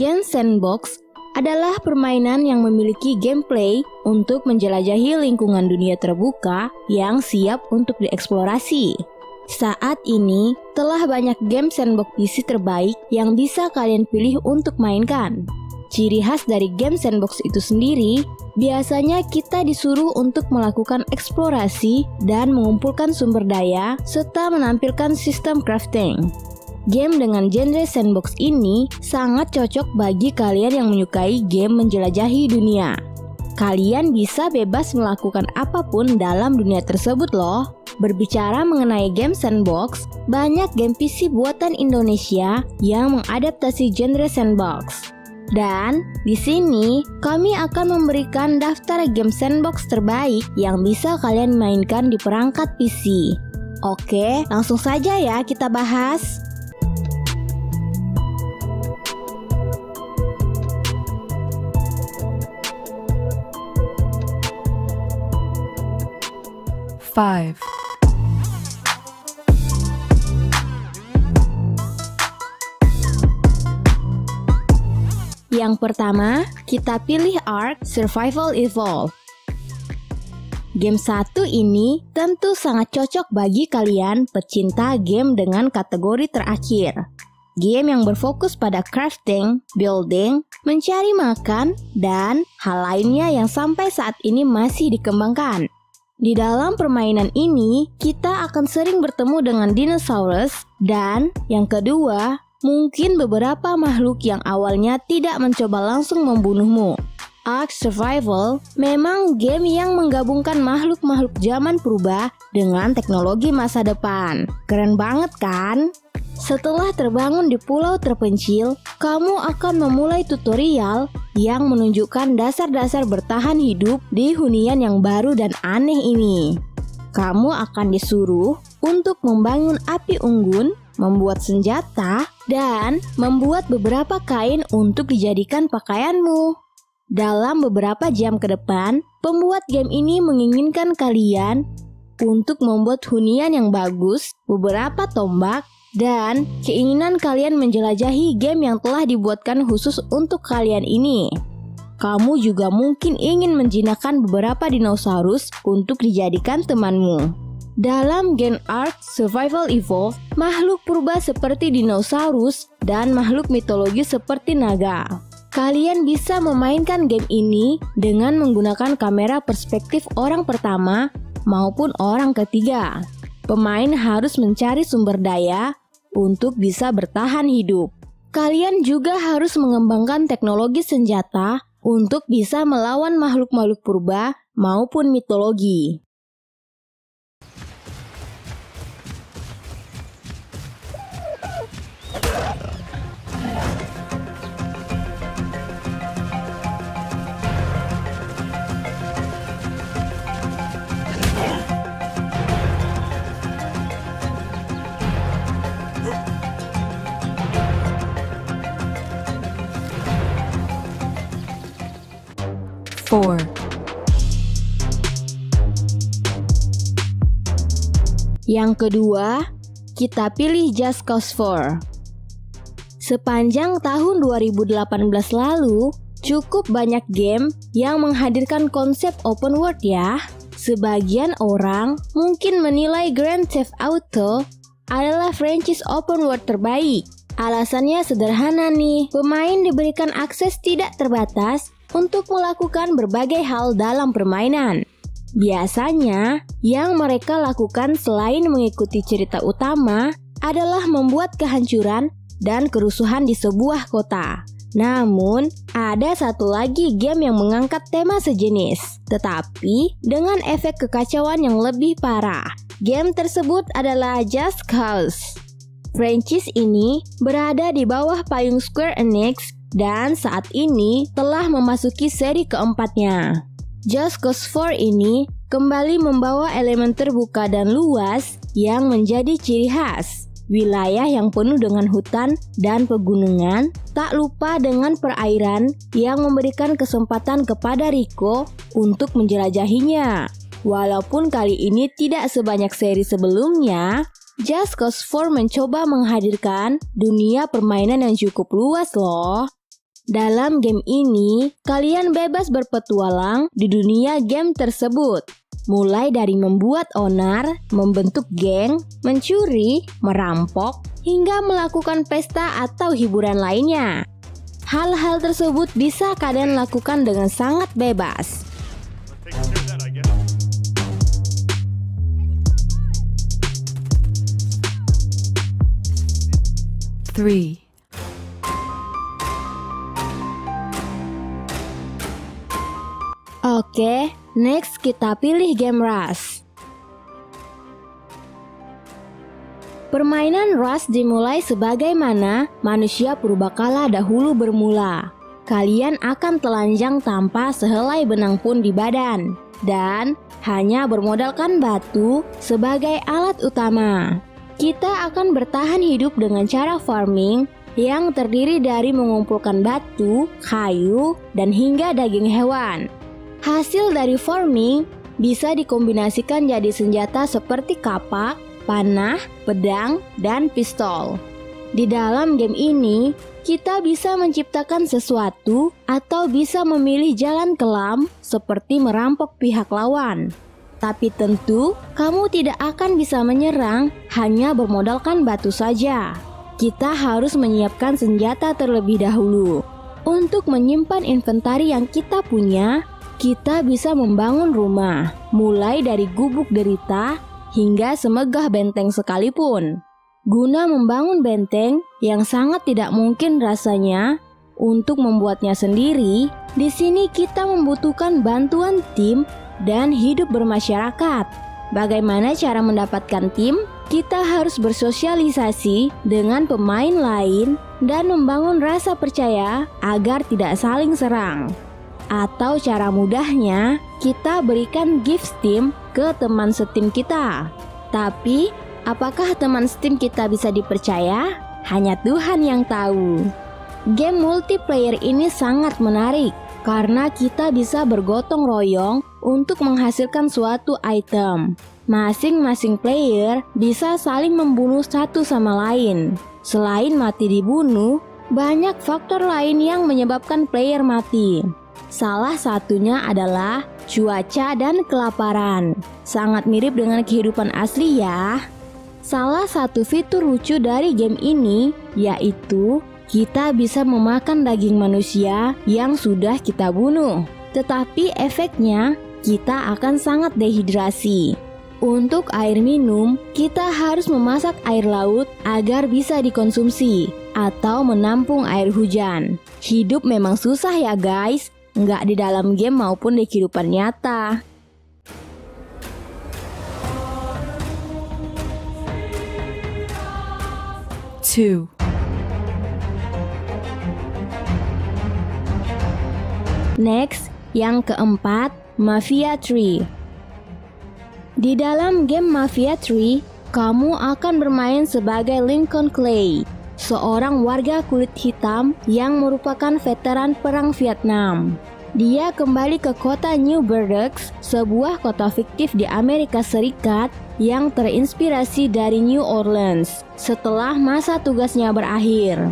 Gen Sandbox adalah permainan yang memiliki gameplay untuk menjelajahi lingkungan dunia terbuka yang siap untuk dieksplorasi. Saat ini, telah banyak game sandbox PC terbaik yang bisa kalian pilih untuk mainkan. Ciri khas dari game sandbox itu sendiri, biasanya kita disuruh untuk melakukan eksplorasi dan mengumpulkan sumber daya, serta menampilkan sistem crafting. Game dengan genre sandbox ini sangat cocok bagi kalian yang menyukai game menjelajahi dunia. Kalian bisa bebas melakukan apapun dalam dunia tersebut loh. Berbicara mengenai game sandbox, banyak game PC buatan Indonesia yang mengadaptasi genre sandbox. Dan di sini kami akan memberikan daftar game sandbox terbaik yang bisa kalian mainkan di perangkat PC. Oke, langsung saja ya kita bahas. Yang pertama, kita pilih Ark Survival Evolved. Game satu ini tentu sangat cocok bagi kalian pecinta game dengan kategori terakhir. Game yang berfokus pada crafting, building, mencari makan, dan hal lainnya yang sampai saat ini masih dikembangkan. Di dalam permainan ini, kita akan sering bertemu dengan dinosaurus dan yang kedua, mungkin beberapa makhluk yang awalnya tidak mencoba langsung membunuhmu. Ark Survival memang game yang menggabungkan makhluk-makhluk zaman purba dengan teknologi masa depan. Keren banget kan? Setelah terbangun di pulau terpencil, kamu akan memulai tutorial yang menunjukkan dasar-dasar bertahan hidup di hunian yang baru dan aneh ini. Kamu akan disuruh untuk membangun api unggun, membuat senjata, dan membuat beberapa kain untuk dijadikan pakaianmu. Dalam beberapa jam ke depan, pembuat game ini menginginkan kalian untuk membuat hunian yang bagus, beberapa tombak, dan keinginan kalian menjelajahi game yang telah dibuatkan khusus untuk kalian ini. Kamu juga mungkin ingin menjinakkan beberapa dinosaurus untuk dijadikan temanmu. Dalam game Ark Survival Evolved, makhluk purba seperti dinosaurus dan makhluk mitologi seperti naga. Kalian bisa memainkan game ini dengan menggunakan kamera perspektif orang pertama maupun orang ketiga. Pemain harus mencari sumber daya untuk bisa bertahan hidup. Kalian juga harus mengembangkan teknologi senjata untuk bisa melawan makhluk-makhluk purba maupun mitologi. Yang kedua, kita pilih Just Cause 4. Sepanjang tahun 2018 lalu, cukup banyak game yang menghadirkan konsep open world ya. Sebagian orang mungkin menilai Grand Theft Auto adalah franchise open world terbaik. Alasannya sederhana nih, pemain diberikan akses tidak terbatas untuk melakukan berbagai hal dalam permainan. Biasanya, yang mereka lakukan selain mengikuti cerita utama adalah membuat kehancuran dan kerusuhan di sebuah kota. Namun, ada satu lagi game yang mengangkat tema sejenis, tetapi dengan efek kekacauan yang lebih parah. Game tersebut adalah Just Cause. Franchise ini berada di bawah payung Square Enix dan saat ini telah memasuki seri keempatnya. Just Cause 4 ini kembali membawa elemen terbuka dan luas yang menjadi ciri khas. Wilayah yang penuh dengan hutan dan pegunungan, tak lupa dengan perairan yang memberikan kesempatan kepada Rico untuk menjelajahinya. Walaupun kali ini tidak sebanyak seri sebelumnya, Just Cause 4 mencoba menghadirkan dunia permainan yang cukup luas loh. Dalam game ini, kalian bebas berpetualang di dunia game tersebut. Mulai dari membuat onar, membentuk geng, mencuri, merampok, hingga melakukan pesta atau hiburan lainnya. Hal-hal tersebut bisa kalian lakukan dengan sangat bebas. Oke, next kita pilih game Rust. Permainan Rust dimulai sebagaimana manusia purbakala dahulu bermula. Kalian akan telanjang tanpa sehelai benang pun di badan dan hanya bermodalkan batu sebagai alat utama. Kita akan bertahan hidup dengan cara farming yang terdiri dari mengumpulkan batu, kayu, dan hingga daging hewan. Hasil dari farming bisa dikombinasikan jadi senjata seperti kapak, panah, pedang, dan pistol. Di dalam game ini, kita bisa menciptakan sesuatu atau bisa memilih jalan kelam seperti merampok pihak lawan. Tapi tentu, kamu tidak akan bisa menyerang hanya bermodalkan batu saja. Kita harus menyiapkan senjata terlebih dahulu. Untuk menyimpan inventari yang kita punya, kita bisa membangun rumah, mulai dari gubuk derita hingga semegah benteng sekalipun. Guna membangun benteng yang sangat tidak mungkin rasanya untuk membuatnya sendiri, di sini kita membutuhkan bantuan tim dan hidup bermasyarakat. Bagaimana cara mendapatkan tim? Kita harus bersosialisasi dengan pemain lain dan membangun rasa percaya agar tidak saling serang. Atau cara mudahnya, kita berikan gift steam ke teman steam kita. Tapi, apakah teman steam kita bisa dipercaya? Hanya Tuhan yang tahu. Game multiplayer ini sangat menarik karena kita bisa bergotong royong untuk menghasilkan suatu item. Masing-masing player bisa saling membunuh satu sama lain. Selain mati dibunuh, banyak faktor lain yang menyebabkan player mati. Salah satunya adalah cuaca dan kelaparan. Sangat mirip dengan kehidupan asli ya. Salah satu fitur lucu dari game ini yaitu kita bisa memakan daging manusia yang sudah kita bunuh. Tetapi efeknya kita akan sangat dehidrasi. Untuk air minum, kita harus memasak air laut agar bisa dikonsumsi atau menampung air hujan. Hidup memang susah ya guys. Nggak di dalam game maupun di kehidupan nyata. Next, yang keempat, Mafia 3. Di dalam game Mafia 3, kamu akan bermain sebagai Lincoln Clay, seorang warga kulit hitam yang merupakan veteran perang Vietnam. Dia kembali ke kota New Bordeaux, sebuah kota fiktif di Amerika Serikat yang terinspirasi dari New Orleans setelah masa tugasnya berakhir.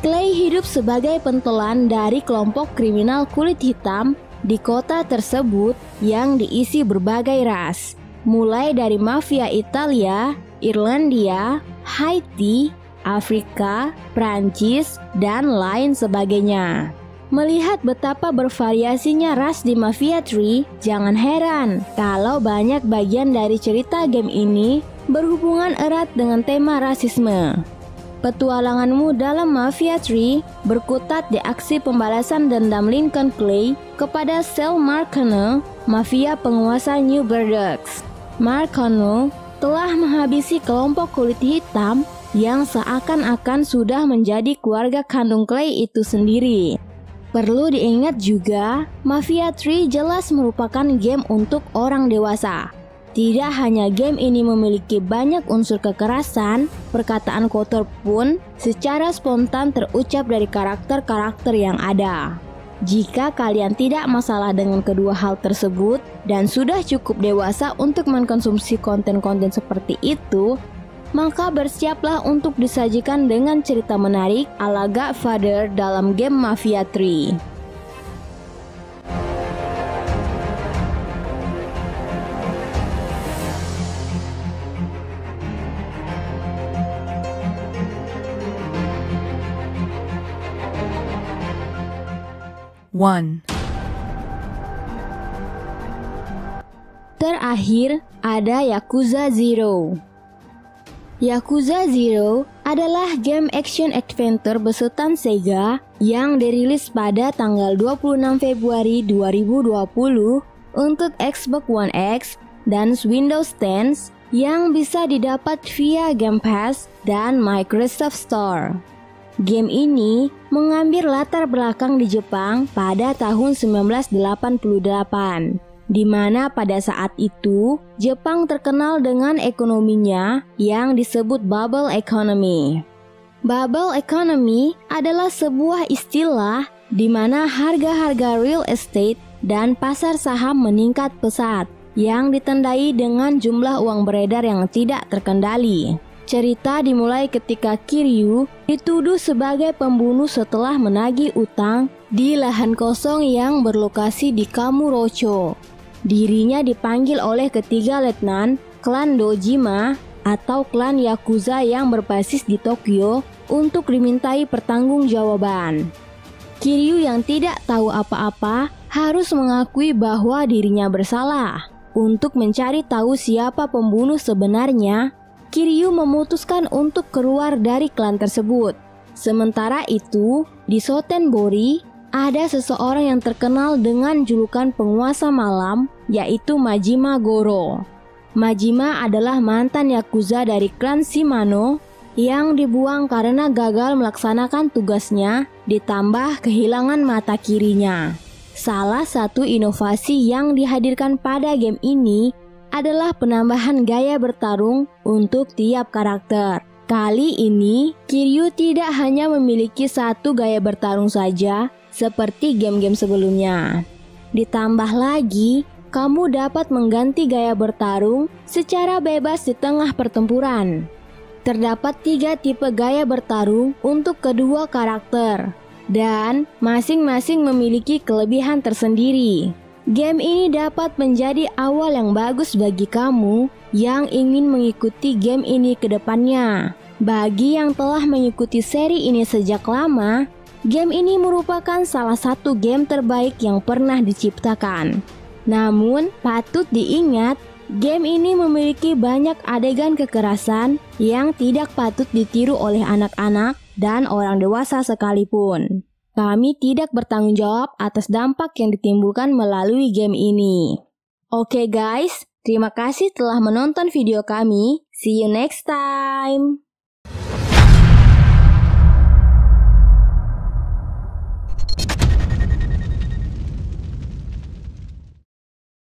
Clay hidup sebagai pentelan dari kelompok kriminal kulit hitam di kota tersebut yang diisi berbagai ras, mulai dari mafia Italia, Irlandia, Haiti, Afrika, Prancis, dan lain sebagainya. Melihat betapa bervariasinya ras di Mafia 3, jangan heran kalau banyak bagian dari cerita game ini berhubungan erat dengan tema rasisme. Petualanganmu dalam Mafia 3 berkutat di aksi pembalasan dendam Lincoln Clay kepada Sal Marcano, mafia penguasa New Bordeaux. Marcano telah menghabisi kelompok kulit hitam yang seakan-akan sudah menjadi keluarga kandung Clay itu sendiri. Perlu diingat juga, Mafia 3 jelas merupakan game untuk orang dewasa. Tidak hanya game ini memiliki banyak unsur kekerasan, perkataan kotor pun secara spontan terucap dari karakter-karakter yang ada. Jika kalian tidak masalah dengan kedua hal tersebut dan sudah cukup dewasa untuk mengkonsumsi konten-konten seperti itu, maka bersiaplah untuk disajikan dengan cerita menarik ala Godfather dalam game Mafia 3. Terakhir, ada Yakuza Zero. Yakuza Zero adalah game action adventure besutan Sega yang dirilis pada tanggal 26 Februari 2020 untuk Xbox One X dan Windows 10 yang bisa didapat via Game Pass dan Microsoft Store. Game ini mengambil latar belakang di Jepang pada tahun 1988, di mana pada saat itu Jepang terkenal dengan ekonominya yang disebut bubble economy. Bubble economy adalah sebuah istilah di mana harga-harga real estate dan pasar saham meningkat pesat, yang ditandai dengan jumlah uang beredar yang tidak terkendali. Cerita dimulai ketika Kiryu dituduh sebagai pembunuh setelah menagih utang di lahan kosong yang berlokasi di Kamurocho. Dirinya dipanggil oleh ketiga letnan klan Dojima atau klan Yakuza yang berbasis di Tokyo untuk dimintai pertanggungjawaban. Kiryu yang tidak tahu apa-apa harus mengakui bahwa dirinya bersalah. Untuk mencari tahu siapa pembunuh sebenarnya, Kiryu memutuskan untuk keluar dari klan tersebut. Sementara itu, di Sotenbori, ada seseorang yang terkenal dengan julukan penguasa malam, yaitu Majima Goro. Majima adalah mantan Yakuza dari klan Shimano yang dibuang karena gagal melaksanakan tugasnya, ditambah kehilangan mata kirinya. Salah satu inovasi yang dihadirkan pada game ini adalah penambahan gaya bertarung untuk tiap karakter. Kali ini, Kiryu tidak hanya memiliki satu gaya bertarung saja seperti game-game sebelumnya. Ditambah lagi, kamu dapat mengganti gaya bertarung secara bebas di tengah pertempuran. Terdapat 3 tipe gaya bertarung untuk kedua karakter, dan masing-masing memiliki kelebihan tersendiri. Game ini dapat menjadi awal yang bagus bagi kamu yang ingin mengikuti game ini ke depannya. Bagi yang telah mengikuti seri ini sejak lama, game ini merupakan salah satu game terbaik yang pernah diciptakan. Namun, patut diingat, game ini memiliki banyak adegan kekerasan yang tidak patut ditiru oleh anak-anak dan orang dewasa sekalipun. Kami tidak bertanggung jawab atas dampak yang ditimbulkan melalui game ini. Oke guys, terima kasih telah menonton video kami. See you next time.